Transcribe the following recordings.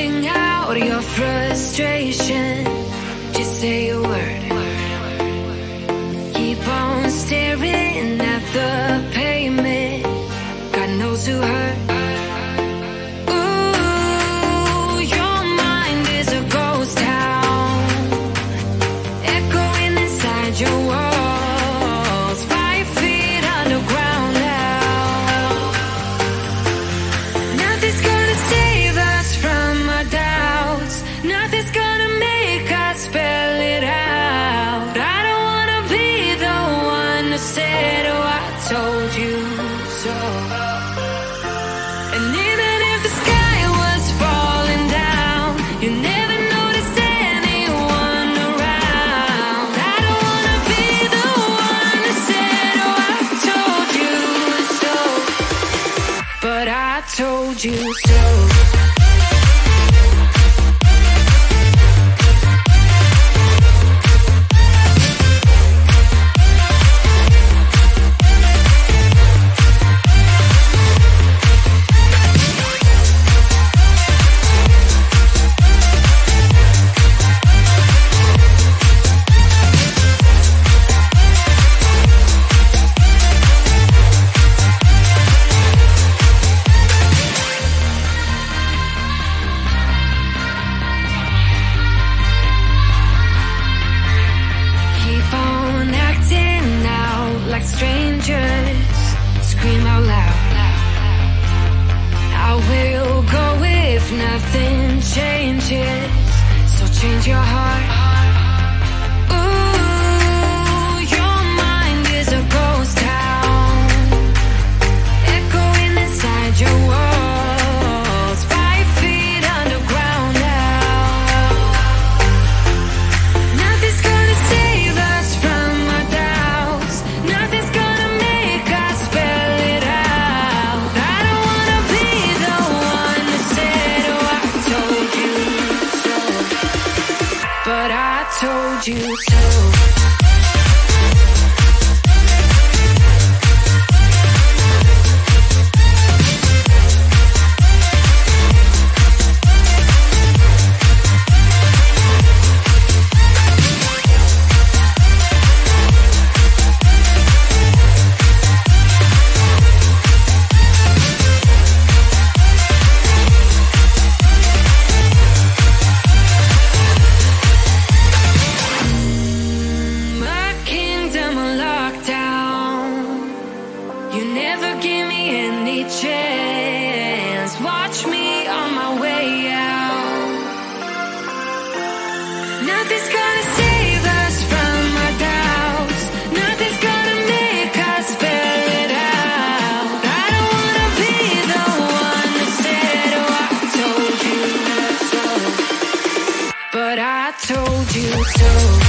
venting out your frustration. Just say a word. Keep on staring at the pavement. God knows who hurt. Told you so. Strangers scream out loud. I will go if nothing changes. So change your heart. Told you so. Watch me on my way out. Nothing's gonna save us from our doubts. Nothing's gonna make us spell it out. I don't wanna be the one that said, oh, I told you so. But I told you so.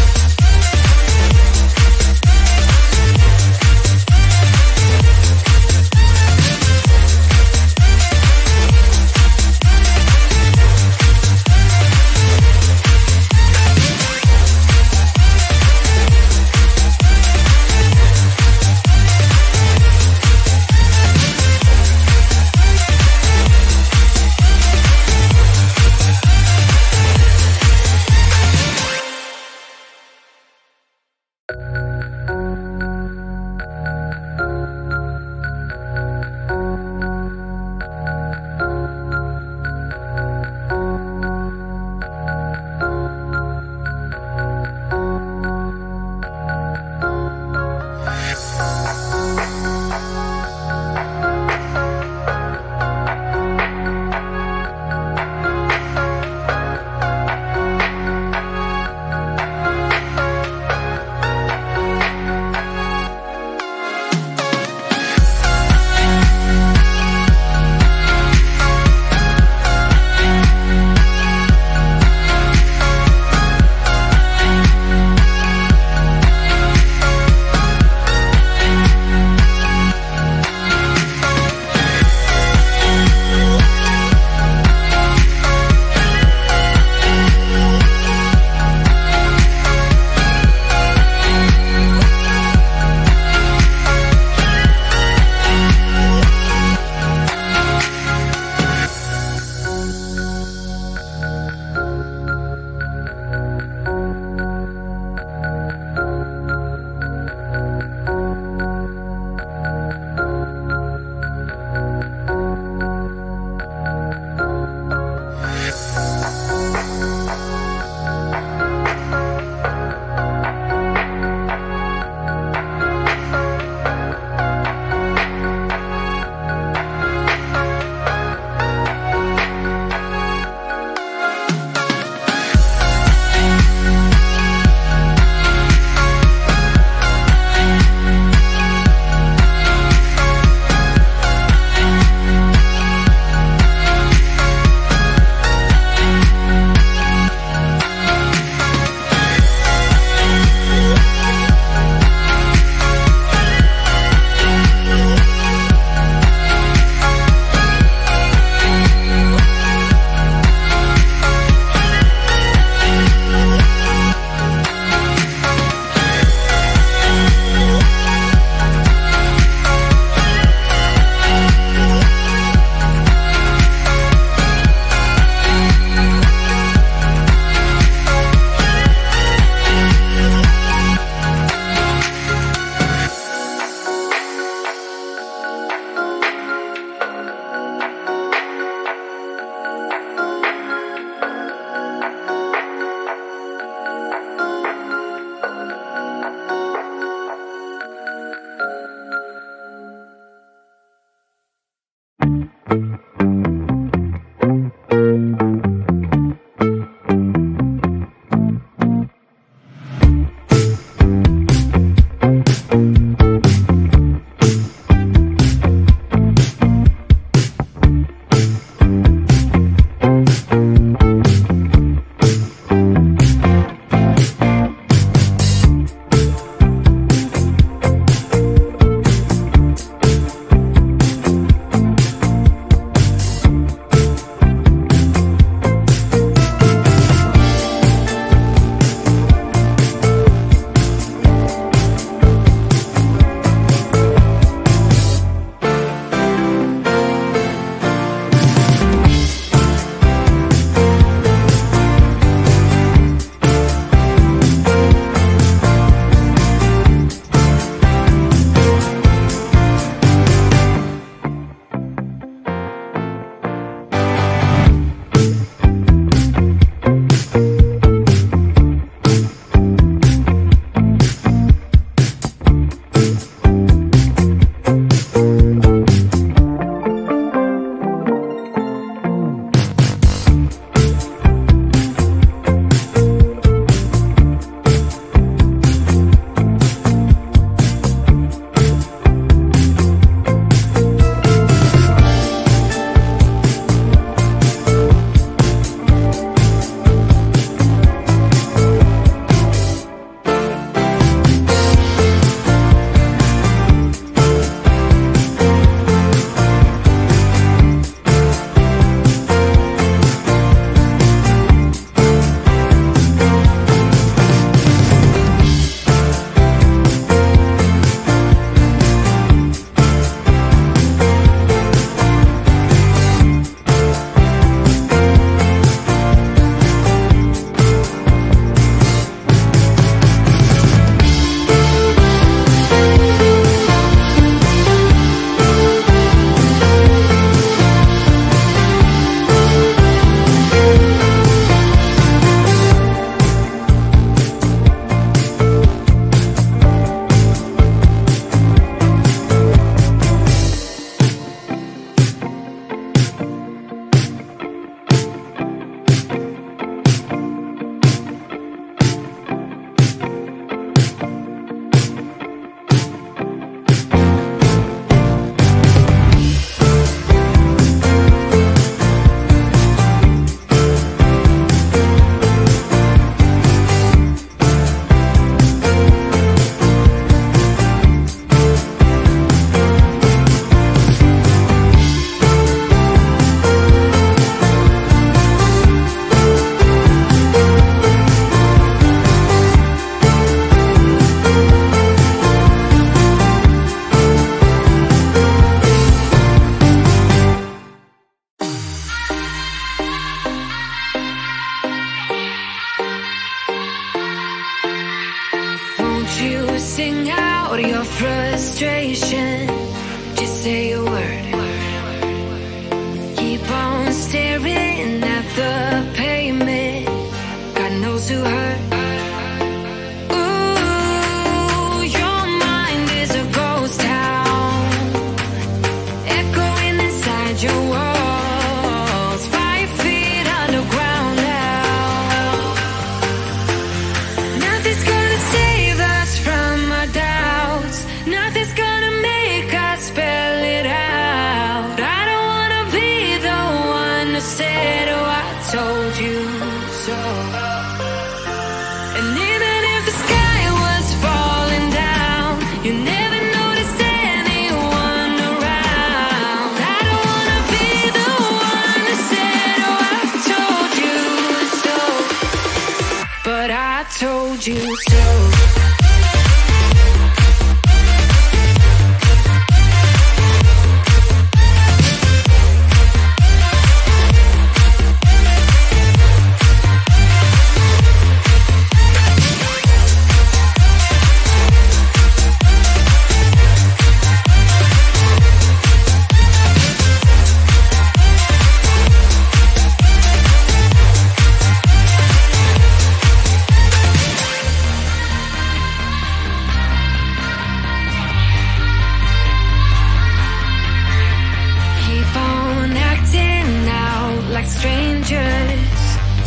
strangers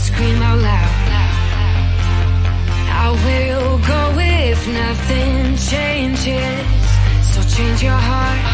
scream out loud. I will go if nothing changes, so change your heart.